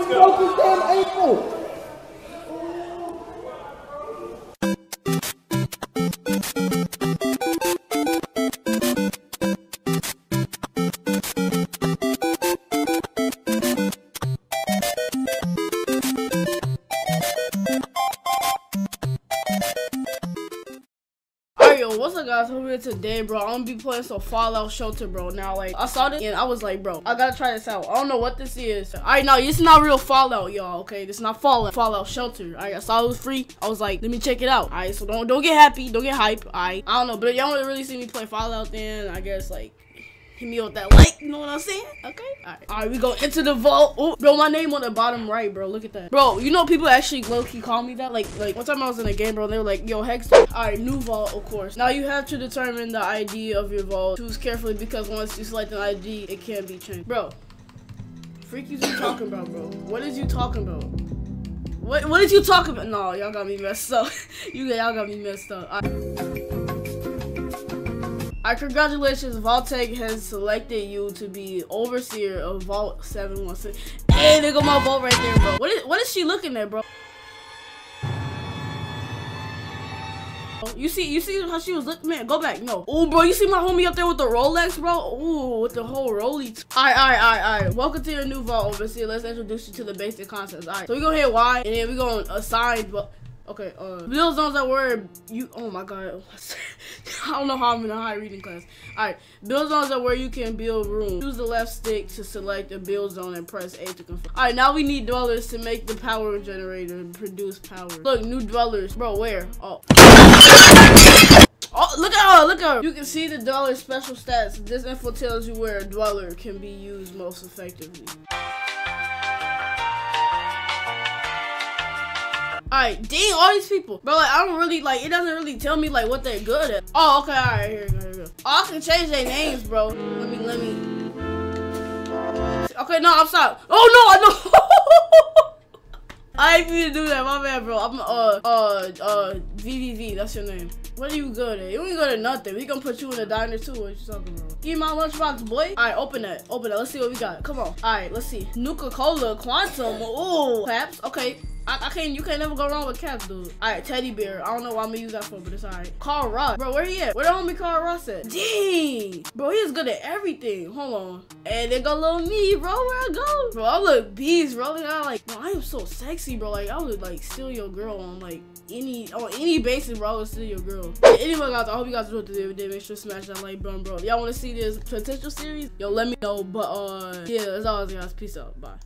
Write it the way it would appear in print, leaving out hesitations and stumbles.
Please broke his damn ankle! What's up, guys? We're here today, bro. I'm gonna be playing some Fallout Shelter, bro. Now, like, I saw this and I was like, bro, I gotta try this out. I don't know what this is. Alright, now it's not real Fallout, y'all. Okay, this is not Fallout. Fallout Shelter. Alright, I saw it was free. I was like, let me check it out. Alright, so don't get happy, don't get hype. Alright, I don't know, but if y'all wanna really see me play Fallout, then I guess like hit me with that like. You know what I'm saying? Okay. All right, we go into the vault. Oh, bro, my name on the bottom right, bro. Look at that, bro. You know, people actually low-key call me that. Like one time I was in a game, bro. And they were like, "Yo, Hex." All right, new vault, of course. Now you have to determine the ID of your vault. Choose carefully because once you select an ID, it can be changed, bro. Freak, you talking about, bro? What is you talking about? What did you talk about? No, y'all got me messed up. y'all got me messed up. Alright, congratulations, Vault Tech has selected you to be overseer of Vault 716. Hey, they got my vault right there, bro. What is she looking at, bro? You see how she was looking, man. Go back, no. Oh, bro, you see my homie up there with the Rolex, bro? Oh, with the whole Rolly. All right. Welcome to your new vault, overseer. Let's introduce you to the basic concepts. All right, so we gonna hit Y, and then we gonna assign. Okay, build zones that were you. Oh my god, I don't know how I'm in a high reading class. All right, build zones that where you can build room. Use the left stick to select a build zone and press A to confirm. All right, now we need dwellers to make the power generator and produce power. Look, new dwellers, bro. Where? Oh. Oh, look at her, look at her. You can see the dweller's special stats. This info tells you where a dweller can be used most effectively. Alright, dang, all these people. Bro, like, I don't really, like, it doesn't really tell me, like, what they're good at. Oh, okay, alright, here we go. Oh, I can change their names, bro. Let me. Okay, no, I'm sorry. Oh, no, I ain't mean to do that, my bad, bro. I'm, VVV, that's your name. What are you good at? You ain't good at nothing. We gonna put you in a diner, too. What you talking about? Eat my lunchbox, boy. Alright, open that. Let's see what we got. Come on. Alright, let's see. Nuka-Cola Quantum. Ooh, caps, okay. you can't never go wrong with cats, dude. Alright, teddy bear. I don't know why I'm gonna use that for, but it's alright. Carl Ross. Bro, where he at? Where the homie Carl Ross at? Dang! Bro, he is good at everything. Hold on. And there go little me, bro. Where I go? Bro, I look beast, bro. Bro, I am so sexy, bro. Like, I would, like, steal your girl on, like, on any basis, bro. I would steal your girl. But anyway, guys, I hope you guys enjoyed the video. Make sure to smash that like button, bro. If y'all wanna see this potential series, yo, let me know. But, yeah, that's all, guys. Peace out. Bye.